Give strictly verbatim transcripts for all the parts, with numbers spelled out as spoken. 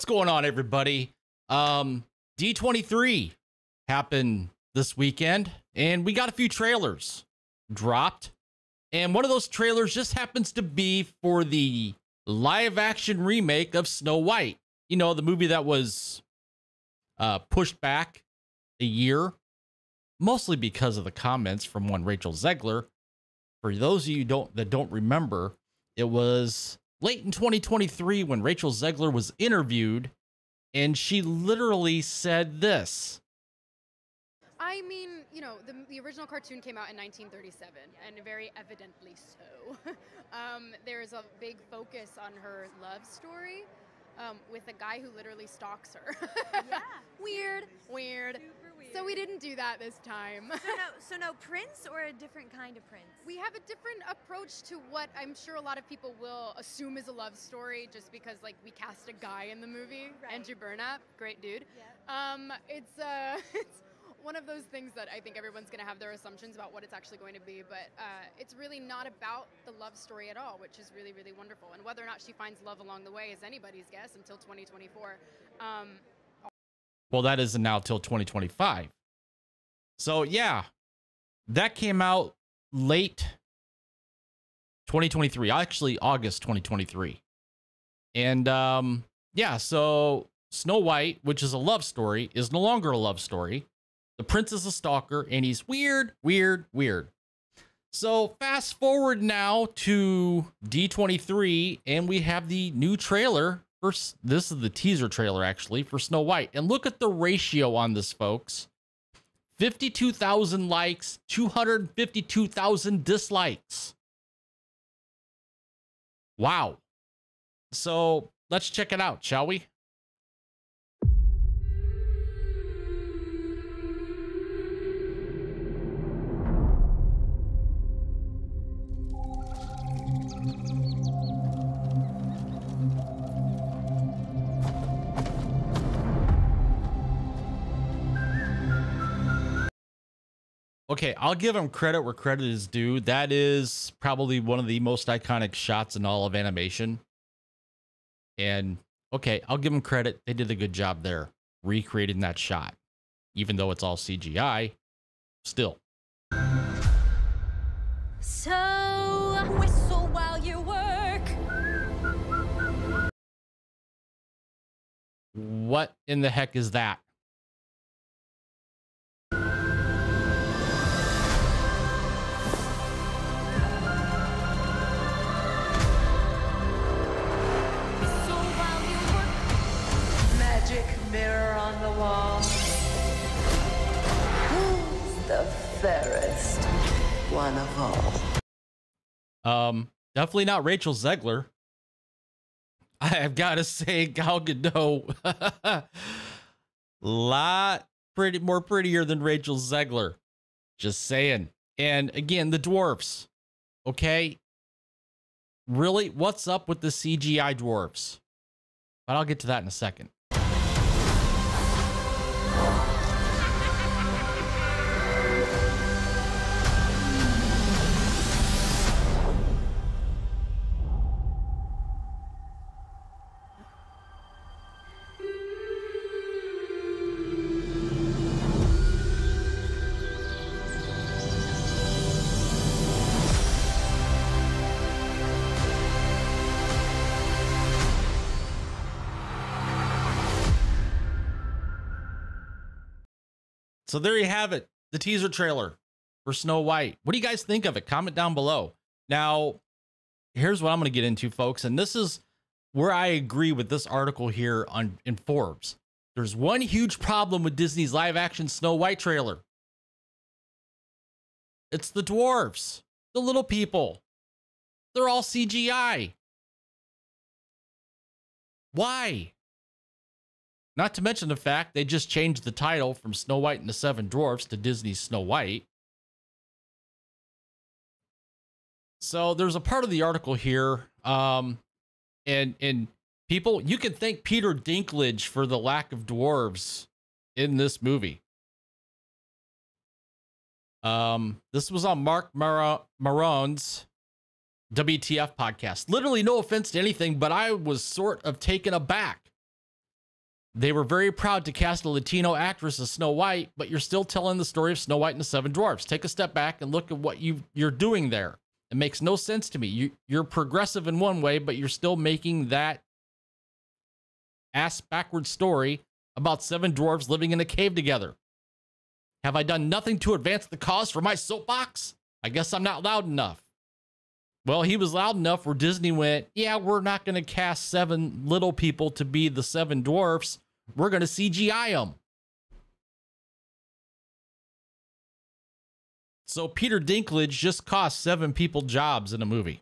what's going on, everybody? Um, D twenty-three happened this weekend, and we got a few trailers dropped. And one of those trailers just happens to be for the live-action remake of Snow White. You know, the movie that was uh, pushed back a year, mostly because of the comments from one Rachel Zegler. For those of you don't, that don't remember, it was late in twenty twenty-three when Rachel Zegler was interviewed, and she literally said this. I mean, you know, the, the original cartoon came out in nineteen thirty-seven, and very evidently so. um, there's a big focus on her love story um, with a guy who literally stalks her. Yeah. Weird, weird. Super weird. So we didn't do that this time. so, no, so no Prince or a different kind of Prince? We have a different approach to what I'm sure a lot of people will assume is a love story just because, like, we cast a guy in the movie. Right. Andrew Burnap, great dude. Yeah. Um, it's... Uh, it's one of those things that I think everyone's going to have their assumptions about what it's actually going to be, but uh, it's really not about the love story at all, which is really, really wonderful. And whether or not she finds love along the way is anybody's guess until twenty twenty-four. Um, well, that is now till twenty twenty-five. So yeah, that came out late twenty twenty-three, actually August twenty twenty-three. And um, yeah, so Snow White, which is a love story, is no longer a love story. The prince is a stalker, and he's weird, weird, weird. So fast forward now to D twenty-three, and we have the new trailer. First, this is the teaser trailer, actually, for Snow White. And look at the ratio on this, folks. fifty-two thousand likes, two hundred fifty-two thousand dislikes. Wow. So let's check it out, shall we? Okay, I'll give him credit where credit is due. That is probably one of the most iconic shots in all of animation. And, okay, I'll give him credit. They did a good job there recreating that shot, even though it's all C G I, still. So, whistle while you work. What in the heck is that? Mirror on the wall. The fairest one of all. Um, definitely not Rachel Zegler. I've got to say, Gal Gadot, lot pretty more prettier than Rachel Zegler. Just saying. And again, the dwarfs. Okay, really, what's up with the C G I dwarfs? But I'll get to that in a second. So there you have it, the teaser trailer for Snow White. What do you guys think of it? Comment down below. Now, here's what I'm going to get into, folks. And this is where I agree with this article here on in Forbes. There's one huge problem with Disney's live action Snow White trailer. It's the dwarves, the little people. They're all C G I. Why? Not to mention the fact they just changed the title from Snow White and the Seven Dwarfs to Disney's Snow White. So there's a part of the article here. Um, and, and people, you can thank Peter Dinklage for the lack of dwarves in this movie. Um, this was on Mark Maron's W T F podcast. Literally no offense to anything, but I was sort of taken aback They were very proud to cast a Latino actress as Snow White, but you're still telling the story of Snow White and the Seven Dwarfs. Take a step back and look at what you, you're doing there. It makes no sense to me. You, you're progressive in one way, but you're still making that ass-backward story about seven dwarves living in a cave together. Have I done nothing to advance the cause for my soapbox? I guess I'm not loud enough. Well, he was loud enough where Disney went, yeah, we're not going to cast seven little people to be the seven dwarfs. We're going to C G I them. So Peter Dinklage just cost seven people jobs in a movie.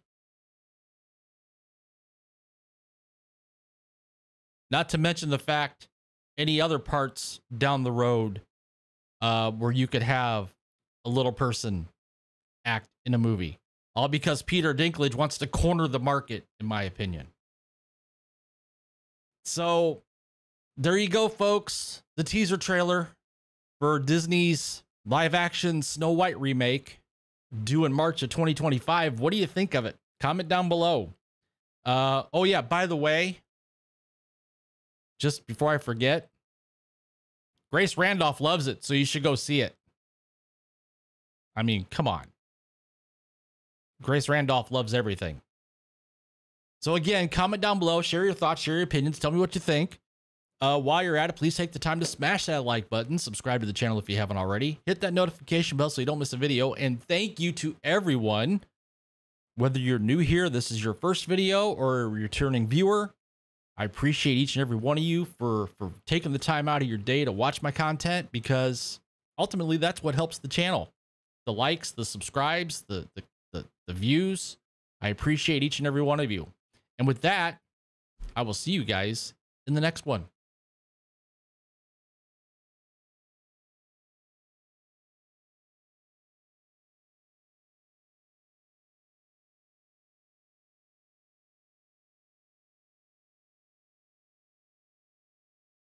Not to mention the fact any other parts down the road uh, where you could have a little person act in a movie. All because Peter Dinklage wants to corner the market, in my opinion. So there you go, folks. The teaser trailer for Disney's live action Snow White remake due in March of twenty twenty-five. What do you think of it? Comment down below. Uh, oh yeah, by the way, just before I forget, Grace Randolph loves it, so you should go see it. I mean, come on. Grace Randolph loves everything. So again, comment down below, share your thoughts, share your opinions, tell me what you think. Uh, while you're at it, please take the time to smash that like button, subscribe to the channel if you haven't already, hit that notification bell so you don't miss a video, and thank you to everyone. Whether you're new here, this is your first video, or a returning viewer, I appreciate each and every one of you for, for taking the time out of your day to watch my content, because ultimately that's what helps the channel. The likes, the subscribes, the, the, the, the views. I appreciate each and every one of you. And with that, I will see you guys in the next one.